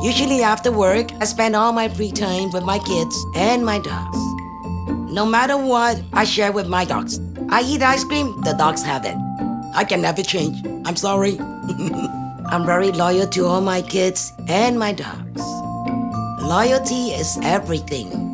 Usually after work, I spend all my free time with my kids and my dogs. No matter what, I share with my dogs. I eat ice cream, the dogs have it. I can never change. I'm sorry. I'm very loyal to all my kids and my dogs. Loyalty is everything.